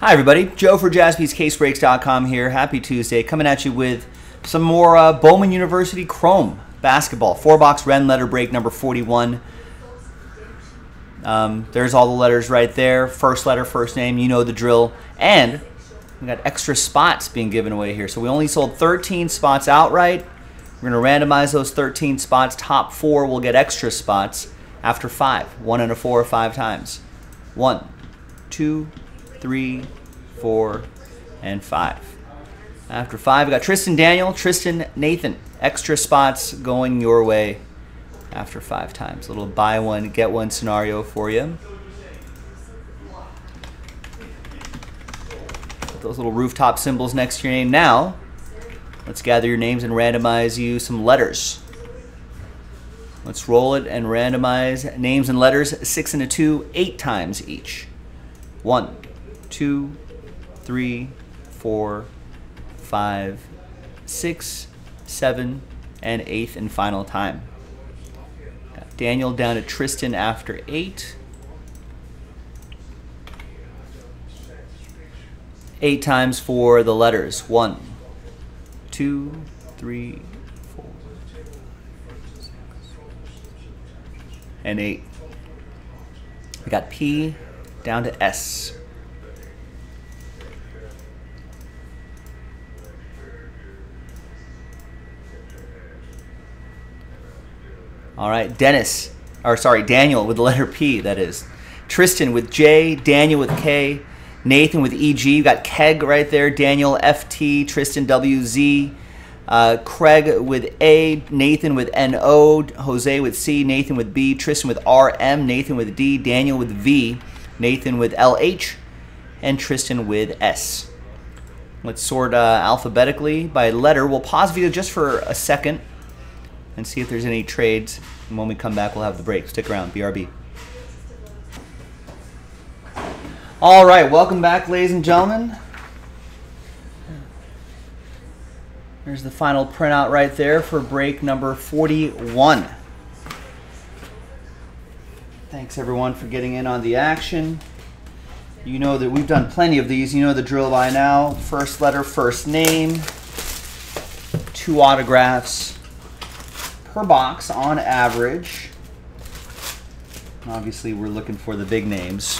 Hi everybody, Joe for JaspysCaseBreaks.com here. Happy Tuesday, coming at you with some more Bowman University Chrome basketball. 4-box Ren letter break number 41. There's all the letters right there. First letter, first name, you know the drill. And we got extra spots being given away here. So we only sold 13 spots outright. We're going to randomize those 13 spots. Top four will get extra spots after five. One and a four or five times. 1, 2, 3, 4, and 5. After five, we got Tristan Daniel, Tristan Nathan. Extra spots going your way after five times. A little buy one, get one scenario for you. Put those little rooftop symbols next to your name. Now, let's gather your names and randomize you some letters. Let's roll it and randomize names and letters 6 and a 2, 8 times each. 1, 2, 3, 4, 5, 6, 7, and 8th and final time. Got Daniel down to Tristan after 8. 8 times for the letters. 1, 2, 3, 4, 6, 7, and 8. We got P down to S. All right, Daniel with the letter P, that is. Tristan with J, Daniel with K, Nathan with EG. You got Keg right there, Daniel FT, Tristan WZ, Craig with A, Nathan with NO, Jose with C, Nathan with B, Tristan with RM, Nathan with D, Daniel with V, Nathan with LH, and Tristan with S. Let's sort alphabetically by letter. We'll pause the video just for a second and see if there's any trades. And when we come back, we'll have the break. Stick around, BRB. All right, welcome back, ladies and gentlemen. There's the final printout right there for break number 41. Thanks everyone for getting in on the action. You know that we've done plenty of these. You know the drill by now. First letter, first name, 2 autographs per box on average. And obviously we're looking for the big names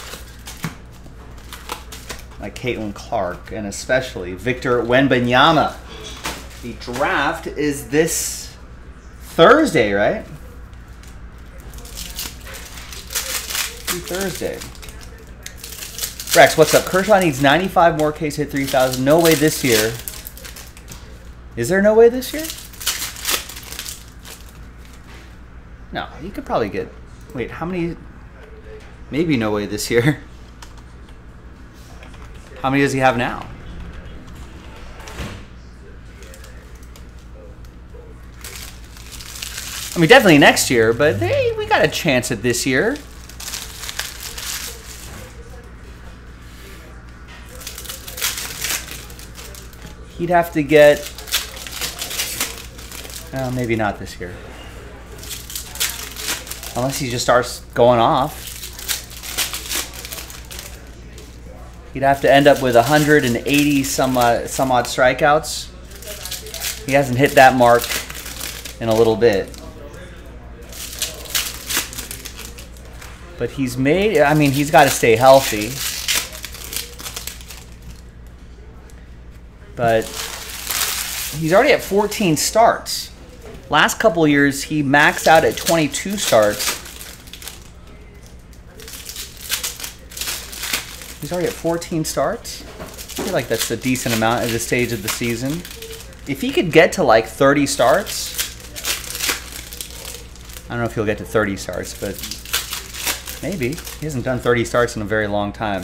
like Caitlin Clark and especially Victor Wembanyama. The draft is this Thursday, right? Thursday. Rex, what's up? Kershaw needs 95 more Ks hit 3,000. No way this year. Is there no way this year? No, you could probably get... Wait, how many... Maybe no way this year. How many does he have now? I mean, definitely next year, but we got a chance at this year. He'd have to get... Well, maybe not this year. Unless he just starts going off. He'd have to end up with 180 some odd strikeouts. He hasn't hit that mark in a little bit. But he's made... I mean, he's got to stay healthy. But he's already at 14 starts. Last couple years, he maxed out at 22 starts. He's already at 14 starts. I feel like that's a decent amount at this stage of the season. If he could get to like 30 starts, I don't know if he'll get to 30 starts, but maybe. He hasn't done 30 starts in a very long time.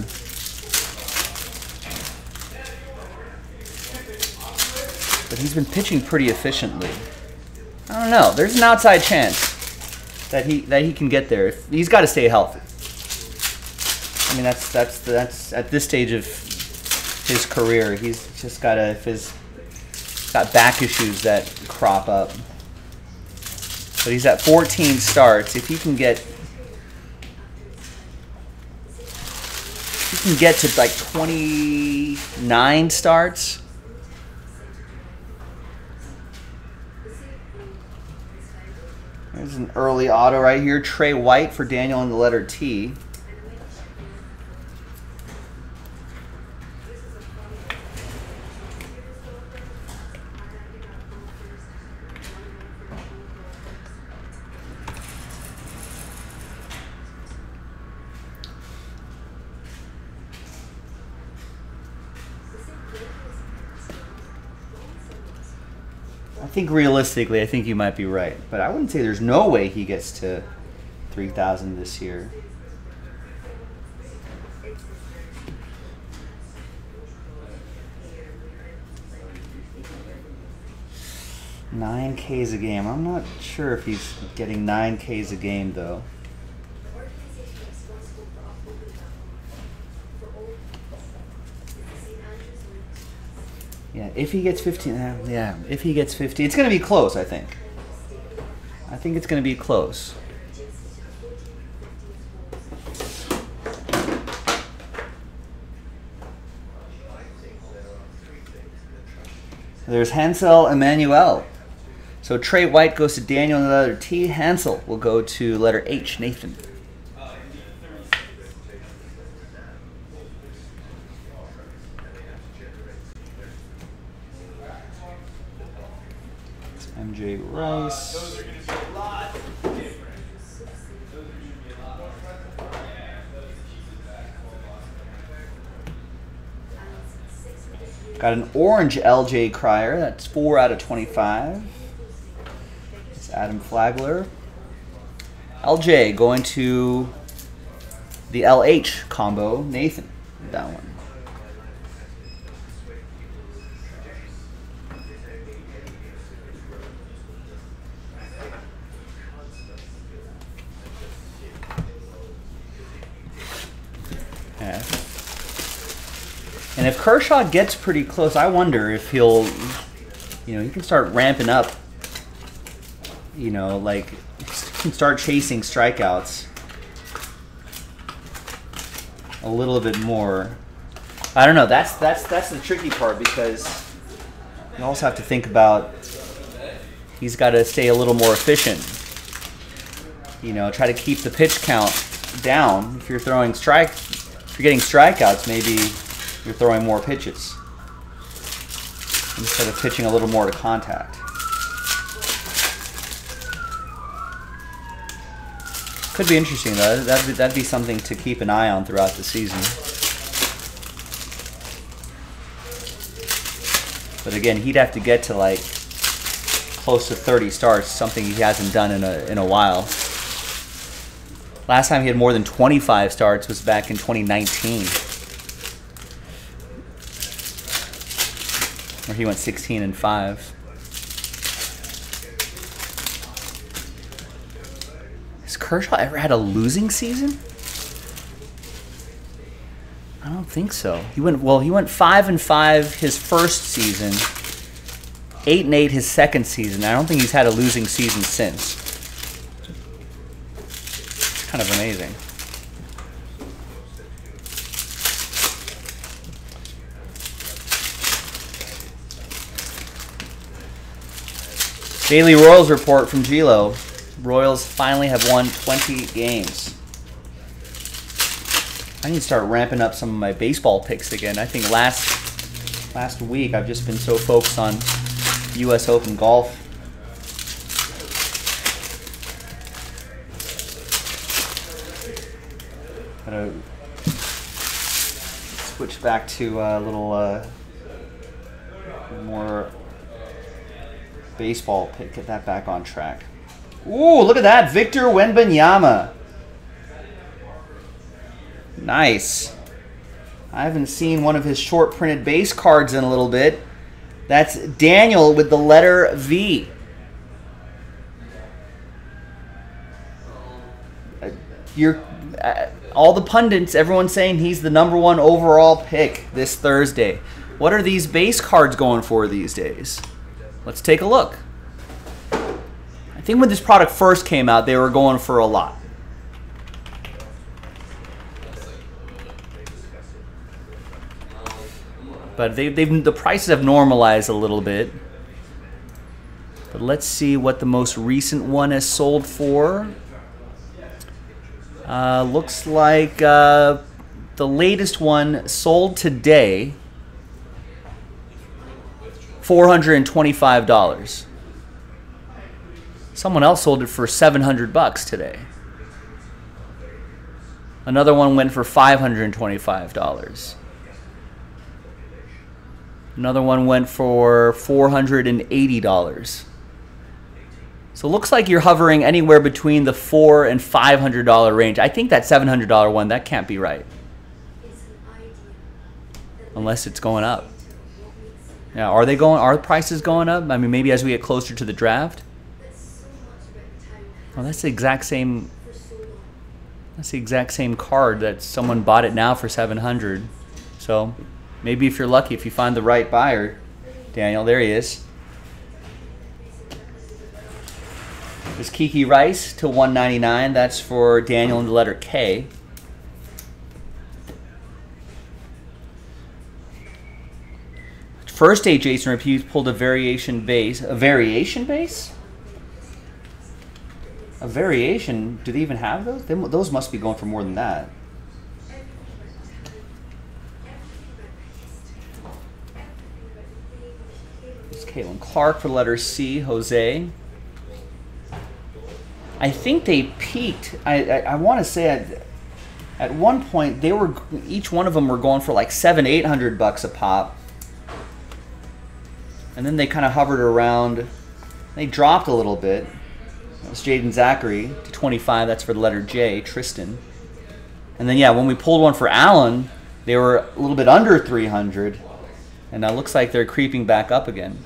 But he's been pitching pretty efficiently. I don't know. There's an outside chance that he can get there. He's got to stay healthy. I mean, that's at this stage of his career. He's just got to, if he's got back issues that crop up. But he's at 14 starts. If he can get can get to like 29 starts. There's an early auto right here. Trey White for Daniel and the letter T. I think realistically, I think you might be right, but I wouldn't say there's no way he gets to 3,000 this year. $9K a game. I'm not sure if he's getting $9K a game though. Yeah, if he gets 15, yeah, if he gets 50, it's going to be close, I think. I think it's going to be close. There's Hansel Emmanuel. So Trey White goes to Daniel and the letter T. Hansel will go to letter H, Nathan. MJ Rice. Those are going to be a lot different. Got an orange LJ Cryer. That's 4 out of 25. It's Adam Flagler. LJ going to the LH combo. Nathan, that one. And if Kershaw gets pretty close, I wonder if he'll, you know, he can start ramping up, you know, like, can start chasing strikeouts a little bit more. I don't know. That's the tricky part, because you also have to think about he's got to stay a little more efficient. You know, try to keep the pitch count down. If you're throwing if you're getting strikeouts, maybe you're throwing more pitches instead of pitching a little more to contact. Could be interesting though. That'd be something to keep an eye on throughout the season. But again, he'd have to get to like close to 30 starts, something he hasn't done in a while. Last time he had more than 25 starts was back in 2019. Where he went 16-5. Has Kershaw ever had a losing season? I don't think so. He went 5-5 his first season, 8-8 his second season. I don't think he's had a losing season since. It's kind of amazing. Daily Royals report from Gelo. Royals finally have won 20 games. I need to start ramping up some of my baseball picks again. I think last week I've just been so focused on U.S. Open golf. Gotta switch back to a little more baseball pick, get that back on track. Ooh, look at that, Victor Wembanyama. Nice. I haven't seen one of his short printed base cards in a little bit. That's Daniel with the letter V. All the pundits, everyone's saying he's the #1 overall pick this Thursday. What are these base cards going for these days? Let's take a look. I think when this product first came out, they were going for a lot. But the prices have normalized a little bit. But let's see what the most recent one has sold for. Looks like the latest one sold today, $425. Someone else sold it for $700 today. Another one went for $525. Another one went for $480. So it looks like you're hovering anywhere between the $400 and $500 range. I think that $700 one, that can't be right. Unless it's going up. Yeah, are prices going up? I mean, maybe as we get closer to the draft. Oh, that's the exact same. That's the exact same card that someone bought it now for $700. So maybe if you're lucky, if you find the right buyer, Daniel, there he is. This is Kiki Rice to $199. That's for Daniel and the letter K. First day, Jason Rapuse pulled a variation base. A variation base? A variation? Do they even have those? Those must be going for more than that. It's Caitlin Clark for letter C, Jose. I think they peaked. I want to say at one point they were, each one of them were going for like $700-800 a pop, and then they kind of hovered around. They dropped a little bit. That's Jaden Zachary to 25. That's for the letter J, Tristan. And then yeah, when we pulled one for Allen, they were a little bit under 300, and now it looks like they're creeping back up again.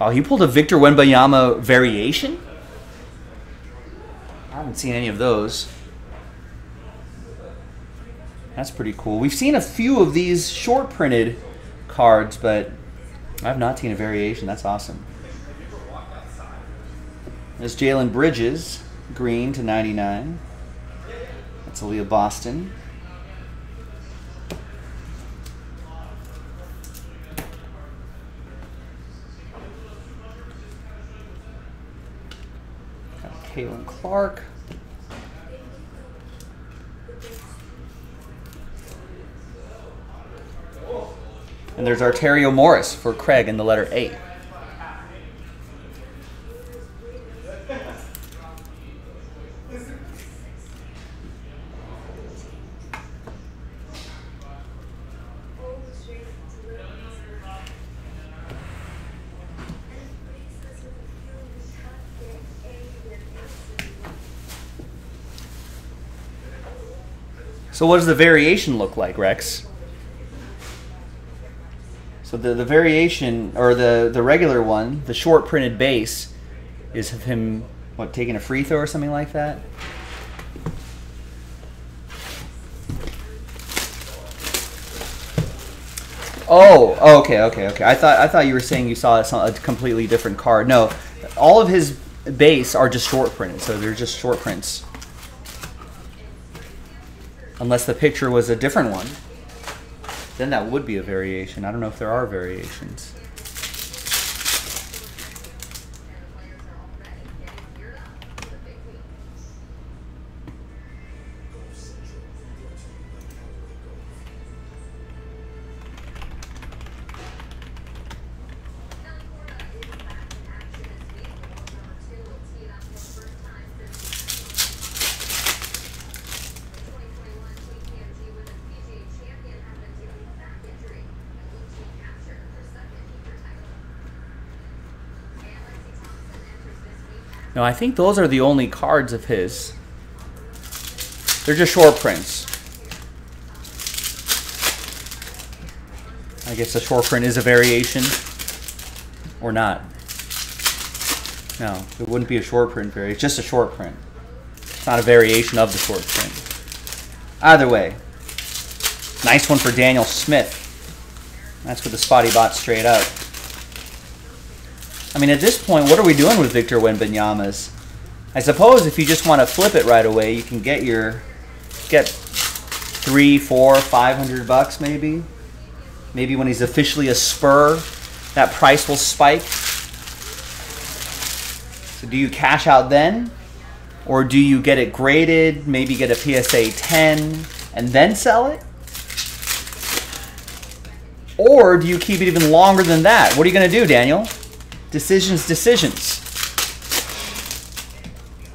Oh, he pulled a Victor Wembanyama variation? I haven't seen any of those. That's pretty cool. We've seen a few of these short printed cards, but I've not seen a variation. That's awesome. There's Jalen Bridges, green to 99. That's Aaliyah Boston. Caitlin Clark. And there's Artario Morris for Craig in the letter A. So what does the variation look like, Rex? So the variation, or the regular one, the short printed base, is of him, what, taking a free throw or something like that? Oh, okay. I thought you were saying you saw a completely different card. No, all of his base are just short printed, so they're just short prints. Unless the picture was a different one, then that would be a variation. I don't know if there are variations. No, I think those are the only cards of his. They're just short prints. I guess a short print is a variation. Or not. No, it wouldn't be a short print variation. It's just a short print. It's not a variation of the short print. Either way. Nice one for Daniel Smith. That's with the spotty bot straight up. I mean, at this point, what are we doing with Victor Wembanyama's? I suppose if you just want to flip it right away, you can get your, get $300, $400, $500 maybe. Maybe when he's officially a Spur, that price will spike. So do you cash out then? Or do you get it graded, maybe get a PSA 10, and then sell it? Or do you keep it even longer than that? What are you going to do, Daniel? Decisions, decisions.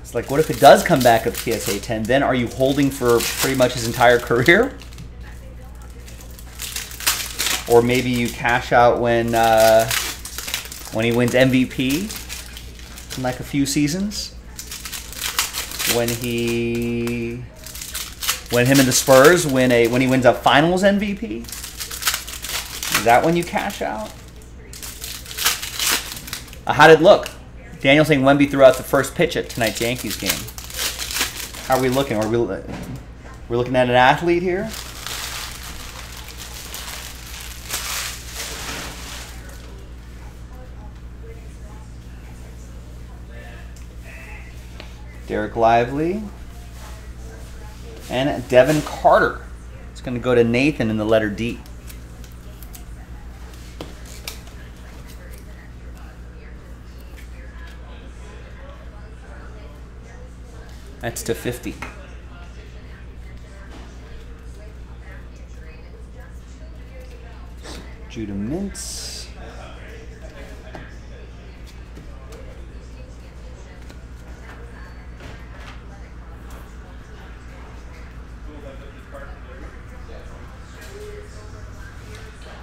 It's like, what if it does come back a PSA 10? Then are you holding for pretty much his entire career? Or maybe you cash out when he wins MVP in like a few seasons. When him and the Spurs win a, when he wins a Finals MVP. Is that when you cash out? How did it look? Daniel saying Wemby threw out the first pitch at tonight's Yankees game. How are we looking? Are we looking at an athlete here? Derek Lively. And Devin Carter. It's going to go to Nathan in the letter D. That's to 50. Judah Mintz.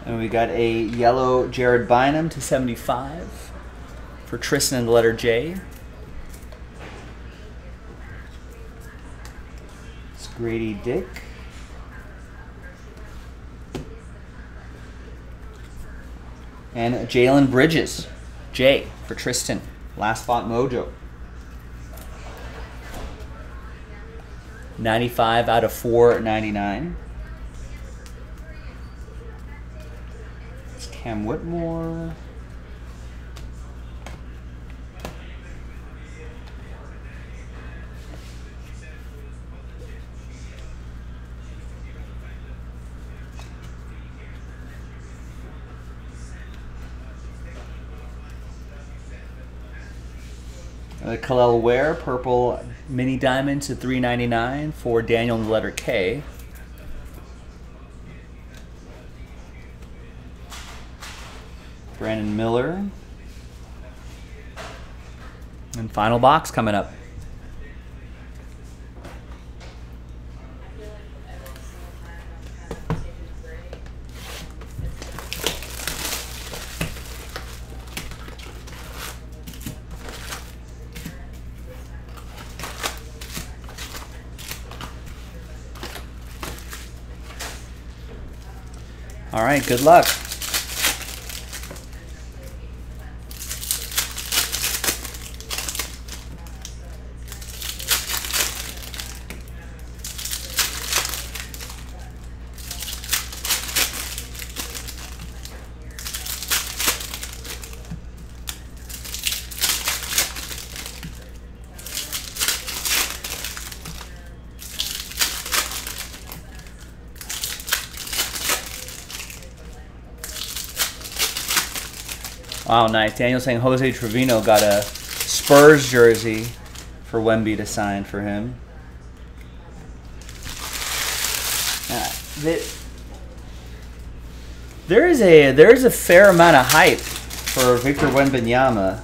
And we got a yellow Jared Bynum to 75 for Tristan in the letter J. It's Grady Dick. And Jalen Bridges, J for Tristan, last spot mojo. 95 out of 499. Cam Whitmore. Kal-El Ware, purple mini diamond to 399 for Daniel in the letter K. Brandon Miller. And final box coming up. All right, good luck. Wow, nice. Daniel saying Jose Trevino got a Spurs jersey for Wemby to sign for him. There is a fair amount of hype for Victor Wembanyama.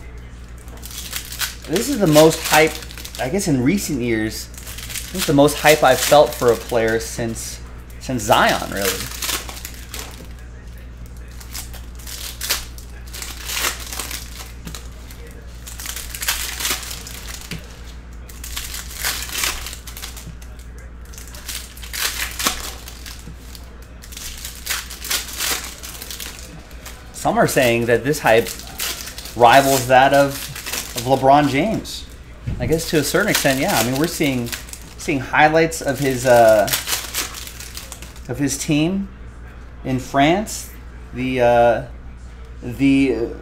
This is the most hype, I guess, in recent years. This is the most hype I've felt for a player since Zion, really. Some are saying that this hype rivals that of LeBron James. I guess to a certain extent, yeah. I mean, we're seeing highlights of his team in France, the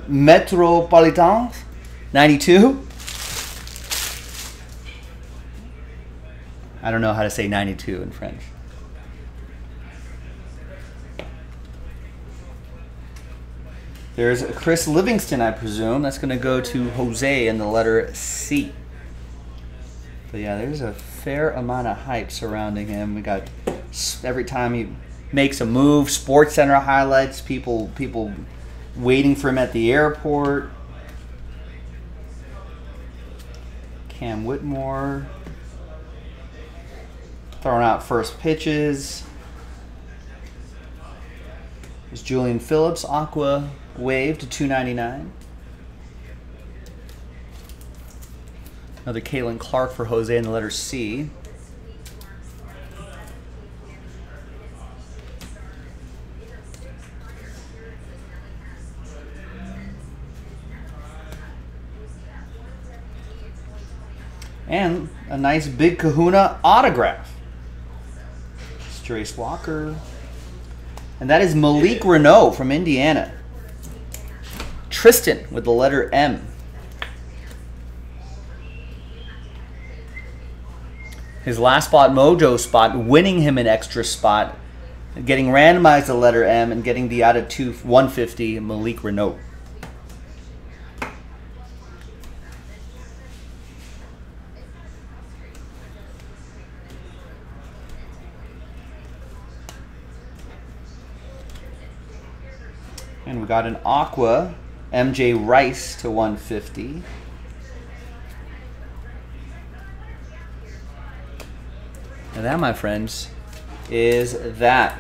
Metropolitans 92. I don't know how to say 92 in French. There's Chris Livingston, I presume. That's going to go to Jose in the letter C. But yeah, there's a fair amount of hype surrounding him. We got every time he makes a move, SportsCenter highlights, people waiting for him at the airport. Cam Whitmore throwing out first pitches. There's Julian Phillips, Aqua Wave to 299. Another Caitlin Clark for Jose in the letter C. And a nice big kahuna autograph. It's Trace Walker. And that is Malik Renault from Indiana. Tristan with the letter M. His last spot, Mojo spot, winning him an extra spot, getting randomized the letter M and getting the out of 150 Malik Renault. And we got an Aqua, MJ Rice to 150. And that, my friends, is that.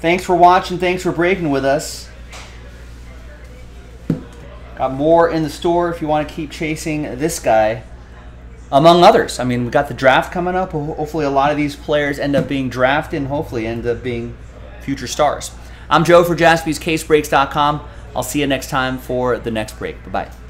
Thanks for watching. Thanks for breaking with us. Got more in the store if you want to keep chasing this guy, among others. I mean, we got the draft coming up. Hopefully a lot of these players end up being drafted and hopefully end up being future stars. I'm Joe for JaspysCaseBreaks.com. I'll see you next time for the next break. Bye-bye.